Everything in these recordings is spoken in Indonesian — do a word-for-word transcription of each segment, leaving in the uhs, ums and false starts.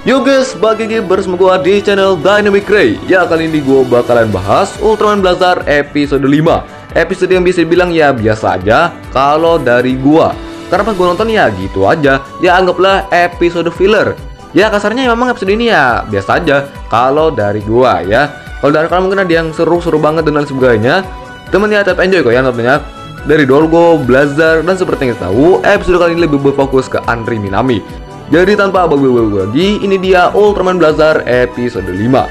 Yo guys, balik lagi bersama gua di channel Dynamic Ray. Ya, kali ini gua bakalan bahas Ultraman Blazar episode lima. Episode yang bisa dibilang ya biasa aja kalau dari gua. Karena pas gua nonton ya gitu aja. Ya anggaplah episode filler. Ya kasarnya memang episode ini ya biasa aja kalau dari gua ya. Kalau dari kalian mungkin ada yang seru-seru banget dan lain sebagainya. Temennya tetap enjoy kok ya nontonnya. Dari Dorgo, Blazar, dan seperti yang kita tahu, episode kali ini lebih berfokus ke Anri Minami. Jadi tanpa bagi-bagi lagi, ini dia Ultraman Blazar episode lima.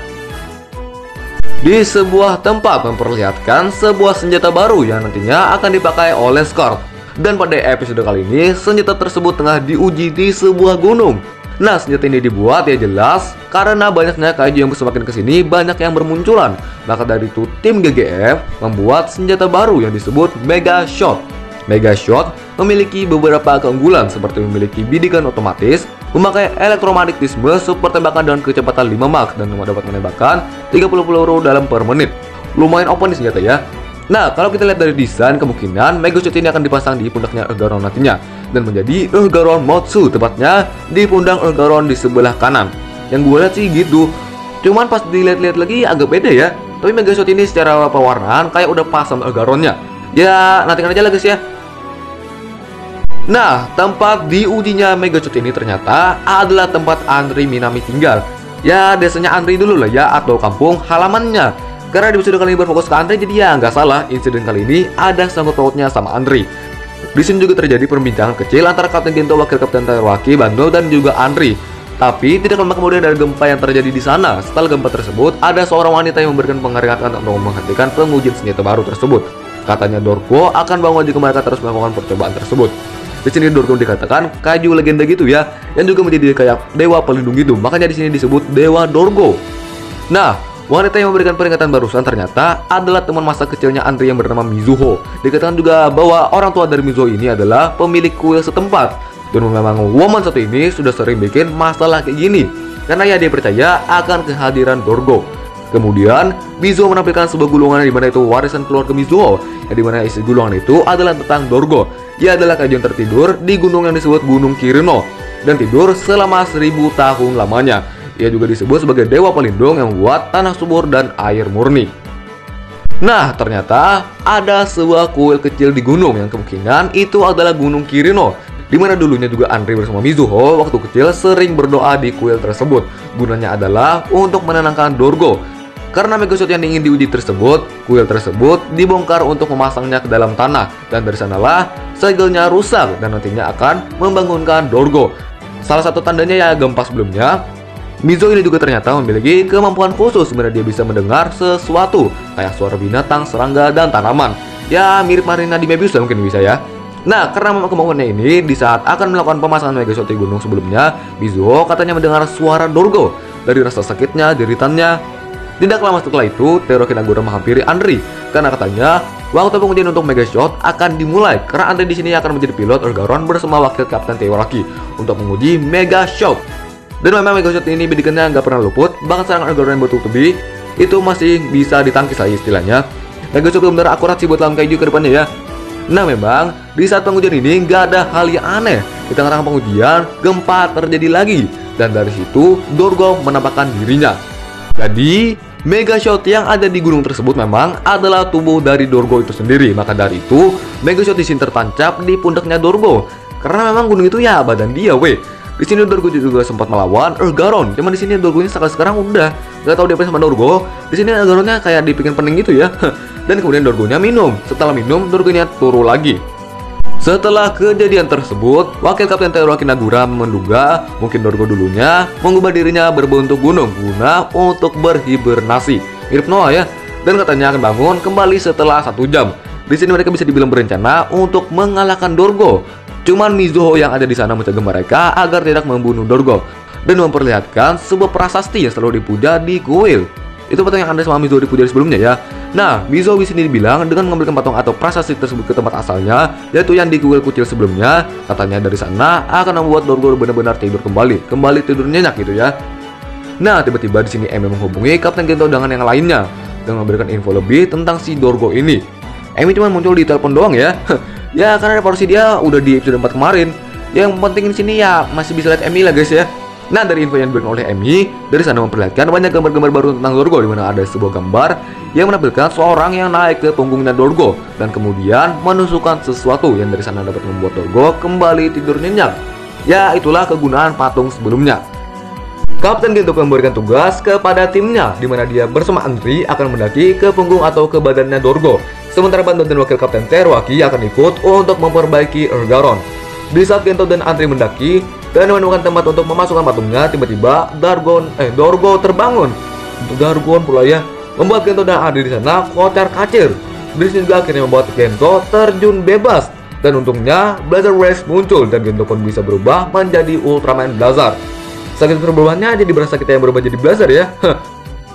Di sebuah tempat memperlihatkan sebuah senjata baru yang nantinya akan dipakai oleh SKaRD. Dan pada episode kali ini, senjata tersebut tengah diuji di sebuah gunung. Nah, senjata ini dibuat ya jelas karena banyaknya kaiju yang semakin kesini banyak yang bermunculan. Maka dari itu tim G G F membuat senjata baru yang disebut Mega Shot. Mega Shot memiliki beberapa keunggulan seperti memiliki bidikan otomatis, memakai elektromagnetisme, super tembakan dengan kecepatan lima Mach, dan dapat menembakkan tiga puluh peluru dalam per menit. Lumayan open nih senjata ya. Nah, kalau kita lihat dari desain, kemungkinan Mega Shot ini akan dipasang di pundaknya Ergaron nantinya, dan menjadi Elgaron Motsu, tepatnya di pundang Ergaron di sebelah kanan. Yang gue lihat sih gitu, cuman pas dilihat-lihat lagi agak beda ya. Tapi Mega Shot ini secara pewarnaan kayak udah pas sama Elgaronnya. Ya, nantikan aja lah guys ya. Nah, tempat diujinya Mega Shot ini ternyata adalah tempat Anri Minami tinggal. Ya, desanya Anri dulu lah ya, atau kampung halamannya. Karena di episode kali ini berfokus ke Anri, jadi ya nggak salah insiden kali ini ada sangkut pautnya sama Anri. Di sini juga terjadi perbincangan kecil antara Kapten Gento, Wakil Kapten Teruaki, Bandol, dan juga Anri. Tapi tidak lama kemudian dari gempa yang terjadi di sana. Setelah gempa tersebut, ada seorang wanita yang memberikan penghargaan untuk menghentikan pengujian senjata baru tersebut. Katanya Dorgo akan bangun jika mereka terus melakukan percobaan tersebut. Di sini Dorgo dikatakan kaiju legenda gitu ya, yang juga menjadi kayak dewa pelindung gitu. Makanya di sini disebut Dewa Dorgo. Nah, wanita yang memberikan peringatan barusan ternyata adalah teman masa kecilnya Anri yang bernama Mizuho. Dikatakan juga bahwa orang tua dari Mizuho ini adalah pemilik kuil setempat. Dan memang woman satu ini sudah sering bikin masalah kayak gini, karena ya dia percaya akan kehadiran Dorgo. Kemudian, Mizuho menampilkan sebuah gulungan di mana itu warisan keluarga Mizuho, yang di mana isi gulungan itu adalah tentang Dorgo. Ia adalah kajian tertidur di gunung yang disebut Gunung Kirino dan tidur selama seribu tahun lamanya. Ia juga disebut sebagai dewa pelindung yang membuat tanah subur dan air murni. Nah, ternyata ada sebuah kuil kecil di gunung yang kemungkinan itu adalah Gunung Kirino, di mana dulunya juga Anri bersama Mizuho waktu kecil sering berdoa di kuil tersebut. Gunanya adalah untuk menenangkan Dorgo. Karena Mega Shot yang ingin diuji tersebut, kuil tersebut dibongkar untuk memasangnya ke dalam tanah. Dan dari sanalah segelnya rusak dan nantinya akan membangunkan Dorgo. Salah satu tandanya ya gempa sebelumnya. Mizuho ini juga ternyata memiliki kemampuan khusus dimana dia bisa mendengar sesuatu kayak suara binatang, serangga, dan tanaman. Ya mirip Marina di Mebius lah mungkin bisa ya. Nah, karena memang kemauannya ini, di saat akan melakukan pemasangan Mega Shot di gunung sebelumnya, Mizuho katanya mendengar suara Dorgo. Dari rasa sakitnya, jeritannya. Tidak lama setelah itu, Teorokin Agoron menghampiri Anri, karena katanya waktu pengujian untuk Mega Shot akan dimulai. Karena Anri di sini akan menjadi pilot Ergaron bersama Wakil Kapten Teruaki untuk menguji Mega Shot. Dan memang Mega Shot ini bidikannya nggak pernah luput, bahkan serangan Ergaron yang bertubi itu masih bisa ditangkis lagi istilahnya. Mega Shot benar-benar akurat sih buat lawan kaiju ke depannya ya. Nah memang, di saat pengujian ini nggak ada hal yang aneh. Di tengah-tengah pengujian, gempa terjadi lagi. Dan dari situ, Dorgo menampakkan dirinya. Jadi, Mega Shot yang ada di gunung tersebut memang adalah tubuh dari Dorgo itu sendiri. Maka dari itu, Mega Shot di sini tertancap di pundaknya Dorgo. Karena memang gunung itu ya badan dia weh. Di sini Dorgo juga sempat melawan Ergaron. Cuman di sini Dorgonya sekarang udah nggak tahu dia apa sama Dorgo. Di sini Ergaronnya kayak dibikin pening gitu ya. Dan kemudian Dorgonya minum. Setelah minum, Dorgonya turun lagi. Setelah kejadian tersebut, Wakil Kapten Teruaki Agoron menduga mungkin Dorgo dulunya mengubah dirinya berbentuk gunung guna untuk berhibernasi. Mirip Noah ya. Dan katanya akan bangun kembali setelah satu jam. Di sini mereka bisa dibilang berencana untuk mengalahkan Dorgo. Cuman Mizuho yang ada di sana mencegah mereka agar tidak membunuh Dorgo dan memperlihatkan sebuah prasasti yang selalu dipuja di kuil. Itu patung yang Anri sama Mizuho dipuja sebelumnya ya. Nah, Mizuho di sini dibilang dengan mengambilkan patung atau prasasti tersebut ke tempat asalnya, yaitu yang di kuil kecil sebelumnya. Katanya dari sana akan membuat Dorgo benar-benar tidur kembali, kembali tidur nyenyak gitu ya. Nah, tiba-tiba di sini Emi menghubungi Kapten Gento dengan yang lainnya dan memberikan info lebih tentang si Dorgo ini. Emi cuma muncul di telepon doang ya. Ya karena porsi dia udah di episode empat kemarin. Yang penting di sini ya masih bisa lihat Emi lah guys ya. Nah, dari info yang diberikan oleh Emi, dari sana memperlihatkan banyak gambar-gambar baru tentang Dorgo, di mana ada sebuah gambar yang menampilkan seorang yang naik ke punggungnya Dorgo dan kemudian menusukkan sesuatu yang dari sana dapat membuat Dorgo kembali tidur nyenyak. Ya, itulah kegunaan patung sebelumnya. Kapten Gento memberikan tugas kepada timnya, di mana dia bersama Anri akan mendaki ke punggung atau ke badannya Dorgo. Sementara Bandol dan Wakil Kapten Teruaki akan ikut untuk memperbaiki Ergaron. Di saat Gento dan Anri mendaki dan menemukan tempat untuk memasukkan patungnya, tiba-tiba Dargon, eh Dorgo terbangun. Dargon pula ya, membuat Gento dan Anri di sana kocar kacir. Di sini juga akhirnya membuat Gento terjun bebas. Dan untungnya Blazar Brace muncul dan Gento pun bisa berubah menjadi Ultraman Blazar. Saking perubahannya, jadi berasa kita yang berubah jadi Blazar ya.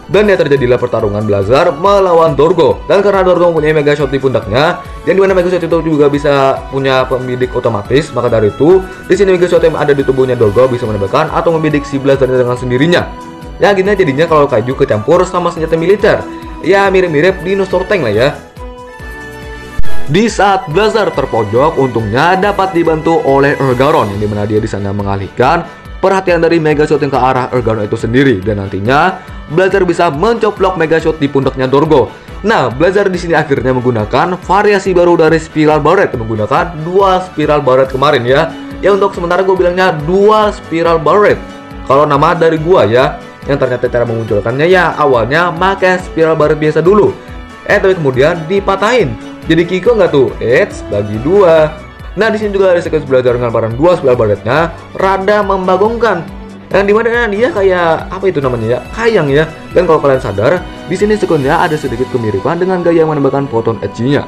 Dan ya, terjadilah pertarungan Blazar melawan Dorgo. Dan karena Dorgo punya Mega Shot di pundaknya, yang dimana Mega Shot itu juga bisa punya pembidik otomatis, maka dari itu di sini Mega Shot yang ada di tubuhnya Dorgo bisa menembakkan atau membidik si Blazar dengan sendirinya. Ya, gini jadinya kalau kaiju kecampur sama senjata militer. Ya, mirip-mirip dinosaur tank lah ya. Di saat Blazar terpojok, untungnya dapat dibantu oleh Ergaron, yang dimana dia di sana mengalihkan perhatian dari Mega Shot yang ke arah Ergaron itu sendiri, dan nantinya Blazar bisa mencoplok Mega Shot di pundaknya Dorgo. Nah, Blazar di sini akhirnya menggunakan variasi baru dari Spiral Barret, menggunakan dua Spiral Barret kemarin ya. Ya, untuk sementara gue bilangnya dua Spiral Barret. Kalau nama dari gua ya, yang ternyata cara memunculkannya ya awalnya pakai Spiral Barret biasa dulu. Eh, tapi kemudian dipatahin. Jadi Kiko nggak tuh? Eits, bagi dua. Nah, di sini juga ada sequence Blazar dengan barang dua sebelah baratnya rada membagongkan. Yang dimana dia kayak apa itu namanya ya? Kayang ya. Dan kalau kalian sadar, di sini sequence-nya ada sedikit kemiripan dengan gaya menembakkan foton edgy-nya.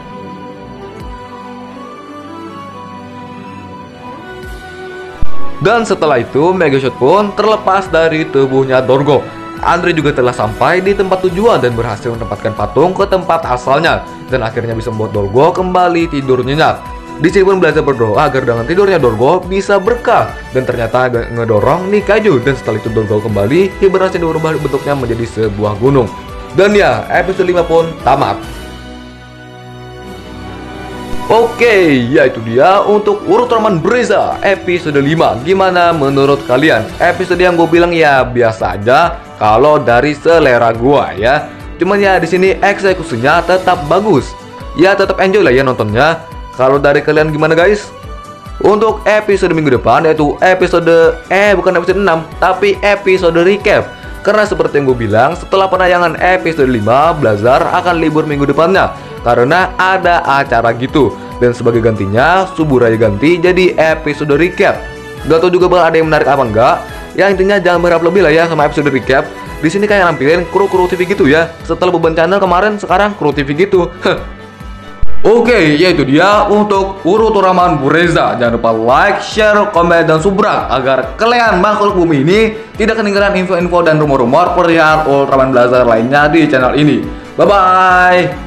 Dan setelah itu Mega Shot pun terlepas dari tubuhnya Dorgo. Anri juga telah sampai di tempat tujuan dan berhasil menempatkan patung ke tempat asalnya, dan akhirnya bisa membuat Dorgo kembali tidur nyenyak. Di sini pun Blazar berdoa agar dengan tidurnya Dorgo bisa berkah, dan ternyata agak ngedorong nih kaiju, dan setelah itu Dorgo kembali hibernasi berubah bentuknya menjadi sebuah gunung. Dan ya, episode lima pun tamat. Oke, ya itu dia untuk Ultraman Blazar episode lima. Gimana menurut kalian? Episode yang gue bilang ya biasa aja kalau dari selera gua ya. Cuman ya di sini eksekusinya tetap bagus. Ya, tetap enjoy lah ya nontonnya. Kalau dari kalian gimana guys? Untuk episode minggu depan, yaitu episode eh bukan episode enam, tapi episode recap. Karena seperti yang gue bilang, setelah penayangan episode lima, Blazar akan libur minggu depannya karena ada acara gitu. Dan sebagai gantinya, Suburaya ganti jadi episode recap. Gak tau juga bakal ada yang menarik apa enggak. Ya, intinya jangan berharap lebih lah ya sama episode recap. Di sini kayak nampilin kru-kru T V gitu ya. Setelah beban channel kemarin, sekarang kru T V gitu. Oke, okay, yaitu dia untuk Ultraman Blazar. Jangan lupa like, share, komen, dan subscribe agar kalian makhluk bumi ini tidak ketinggalan info-info dan rumor-rumor perihal Ultraman Blazar lainnya di channel ini. Bye-bye!